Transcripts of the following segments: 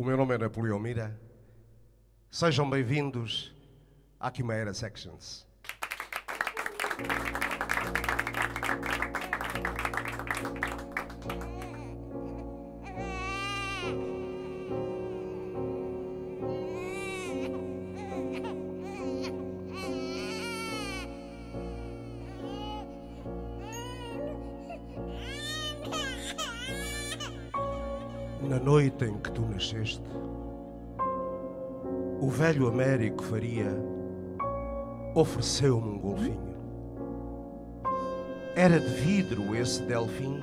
O meu nome é Napoleão Mira. Sejam bem-vindos à Kimahera Sections. Na noite em que tu nasceste, o velho Américo Faria ofereceu-me um golfinho. Era de vidro esse delfim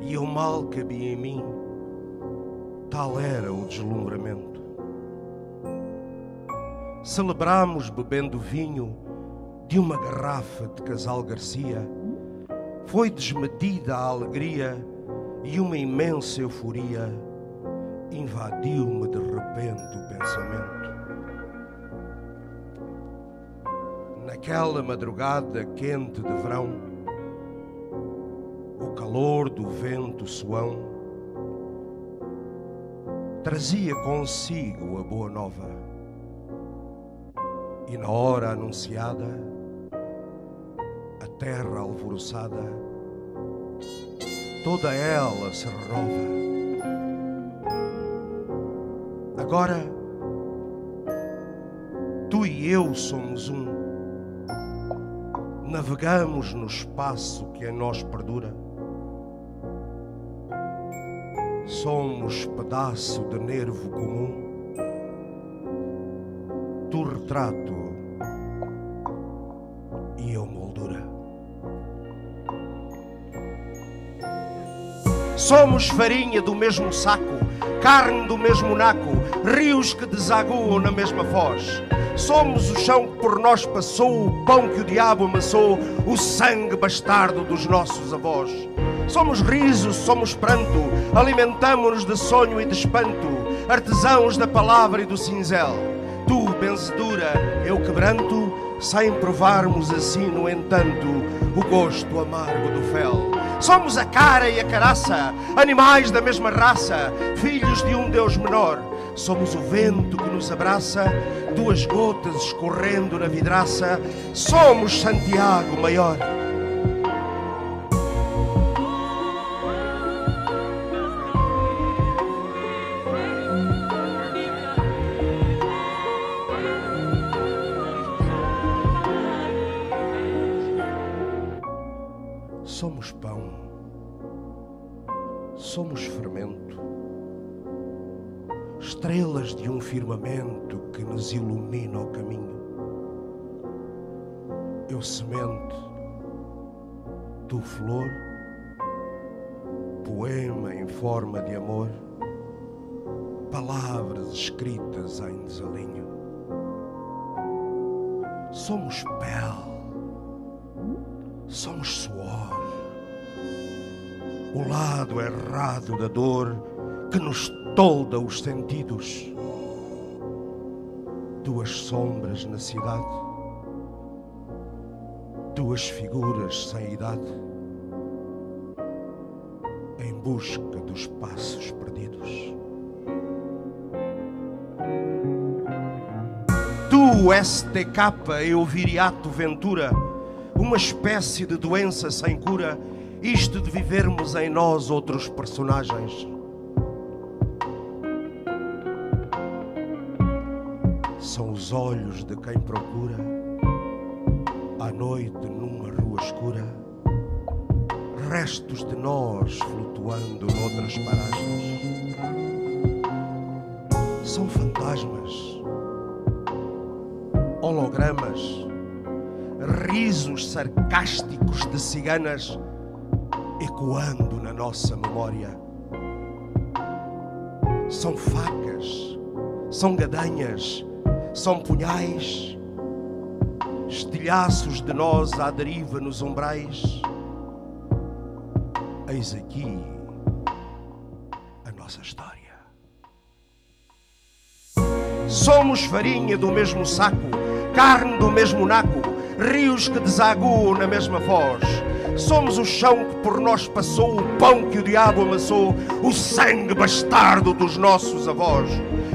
e eu mal cabia em mim, tal era o deslumbramento. Celebrámos bebendo vinho de uma garrafa de Casal Garcia, foi desmedida a alegria e uma imensa euforia invadiu-me de repente o pensamento. Naquela madrugada quente de verão, o calor do vento suão trazia consigo a boa nova, e na hora anunciada, a terra alvoroçada, toda ela se renova. Agora, tu e eu somos um. Navegamos no espaço que em nós perdura. Somos pedaço de nervo comum. Tu retrato e eu moldura. Somos farinha do mesmo saco, carne do mesmo naco, rios que desaguam na mesma foz. Somos o chão que por nós passou, o pão que o diabo amassou, o sangue bastardo dos nossos avós. Somos riso, somos pranto, alimentamo-nos de sonho e de espanto, artesãos da palavra e do cinzel. Tu, benzedura, eu quebranto, sem provarmos assim, no entanto, o gosto amargo do fel. Somos a cara e a caraça, animais da mesma raça, filhos de um Deus menor. Somos o vento que nos abraça, duas gotas escorrendo na vidraça. Somos Santiago Maior. Somos pão, somos fermento, estrelas de um firmamento que nos ilumina o caminho. Eu semente, tu flor, poema em forma de amor, palavras escritas em desalinho. Somos pele, somos suor, o lado errado da dor que nos tolda os sentidos. Duas sombras na cidade, duas figuras sem idade, em busca dos passos perdidos. Tu, S.T.K., eu, Viriato Ventura, uma espécie de doença sem cura, isto de vivermos em nós outros personagens. São os olhos de quem procura, à noite numa rua escura, restos de nós flutuando noutras paragens. São fantasmas, hologramas, risos sarcásticos de ciganas ecoando na nossa memória. São facas, são gadanhas, são punhais, estilhaços de nós à deriva nos umbrais. Eis aqui a nossa história. Somos farinha do mesmo saco, carne do mesmo naco, rios que desaguam na mesma foz. Somos o chão que por nós passou, o pão que o diabo amassou, o sangue bastardo dos nossos avós.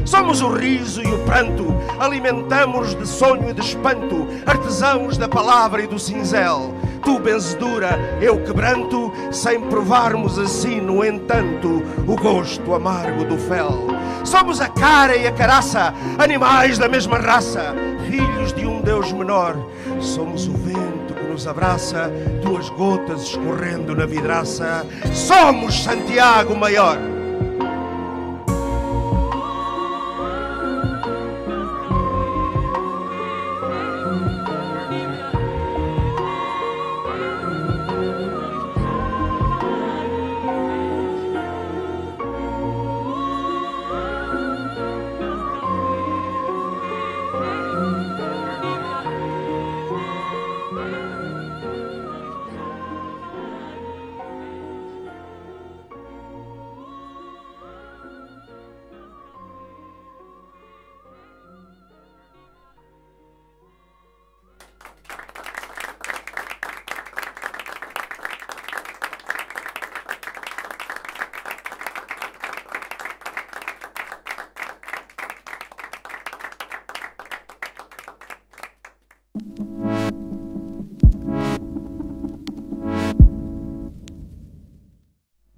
Somos o riso e o pranto, alimentamos de sonho e de espanto, artesãos da palavra e do cinzel. Tu benzedura, eu quebranto, sem provarmos assim, no entanto, o gosto amargo do fel. Somos a cara e a caraça, animais da mesma raça, filhos de um Deus menor. Somos o vento que nos abraça, duas gotas escorrendo na vidraça. Somos Santiago Maior.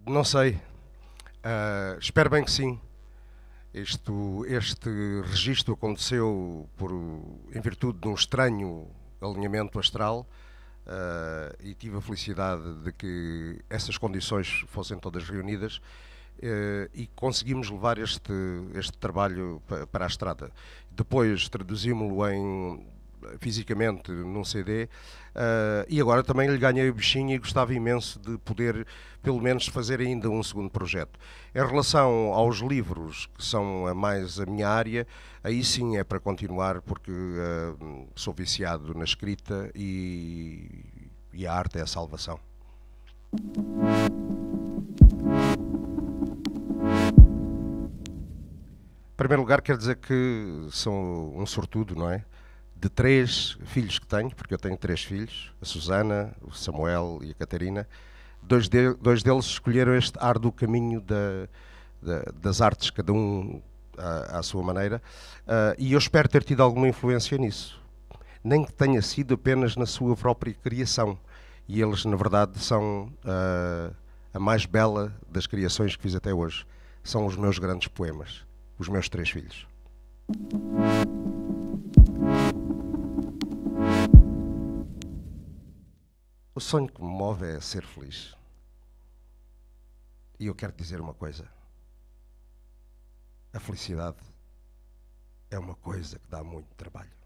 Não sei, espero bem que sim. Este registro aconteceu em virtude de um estranho alinhamento astral e tive a felicidade de que essas condições fossem todas reunidas e conseguimos levar este trabalho para a estrada. Depois traduzimo-lo fisicamente num CD e agora também lhe ganhei o bichinho e gostava imenso de poder pelo menos fazer ainda um segundo projeto. Em relação aos livros, que são mais a minha área, aí sim é para continuar, porque sou viciado na escrita e a arte é a salvação. Em primeiro lugar, quero dizer que sou um sortudo, não é? De 3 filhos que tenho, porque eu tenho 3 filhos, a Susana, o Samuel e a Catarina. Dois deles escolheram este árduo caminho das artes, cada um à sua maneira, e eu espero ter tido alguma influência nisso, nem que tenha sido apenas na sua própria criação. E eles, na verdade, são a mais bela das criações que fiz até hoje. São os meus grandes poemas, os meus 3 filhos. O sonho que me move é ser feliz. E eu quero dizer uma coisa. A felicidade é uma coisa que dá muito trabalho.